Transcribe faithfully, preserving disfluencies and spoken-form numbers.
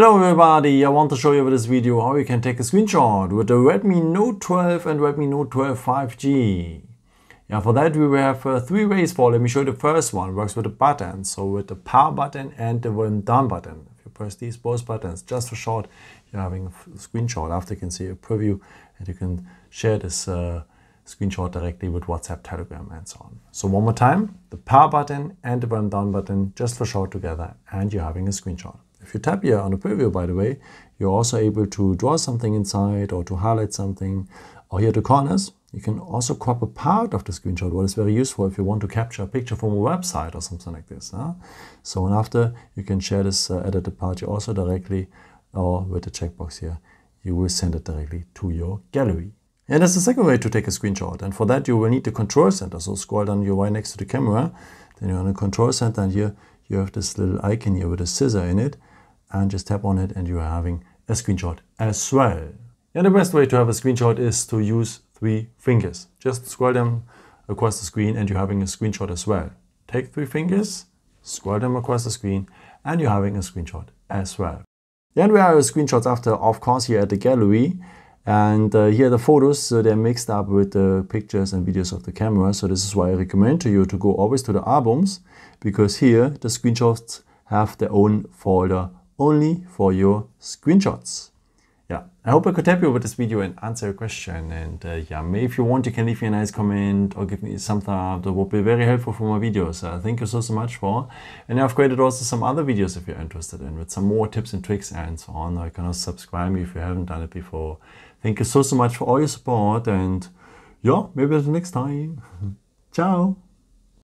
Hello everybody, I want to show you with this video how you can take a screenshot with the Redmi Note twelve and Redmi Note twelve five G. Yeah, for that we will have uh, three ways for. Let me show you the first one. It works with the buttons, so with the power button and the volume down button. If you press these both buttons just for short, you're having a screenshot. After you can see a preview and you can share this uh, screenshot directly with WhatsApp, Telegram and so on. So one more time, the power button and the volume down button just for short together and you're having a screenshot. If you tap here on the preview, by the way, you're also able to draw something inside or to highlight something. Or here at the corners, you can also crop a part of the screenshot, what is very useful if you want to capture a picture from a website or something like this. Huh? So and after, you can share this uh, edited part here also directly, or with the checkbox here, you will send it directly to your gallery. And that's the second way to take a screenshot. And for that, you will need the control center. So scroll down your right next to the camera, then you're on the control center, and here you have this little icon here with a scissor in it. And just tap on it and you are having a screenshot as well. And the best way to have a screenshot is to use three fingers. Just scroll them across the screen and you're having a screenshot as well. Take three fingers, scroll them across the screen and you're having a screenshot as well. Then we have screenshots after, of course, here at the gallery. And uh, here are the photos, so they're mixed up with the pictures and videos of the camera. So this is why I recommend to you to go always to the albums, because here the screenshots have their own folder only for your screenshots. Yeah, I hope I could help you with this video and answer your question. And uh, yeah, maybe if you want, you can leave me a nice comment or give me some thumbs up. That would be very helpful for my videos. Uh, thank you so, so much for. And I've created also some other videos if you're interested in, with some more tips and tricks and so on. You can also subscribe me if you haven't done it before. Thank you so, so much for all your support. And yeah, maybe until next time. Ciao.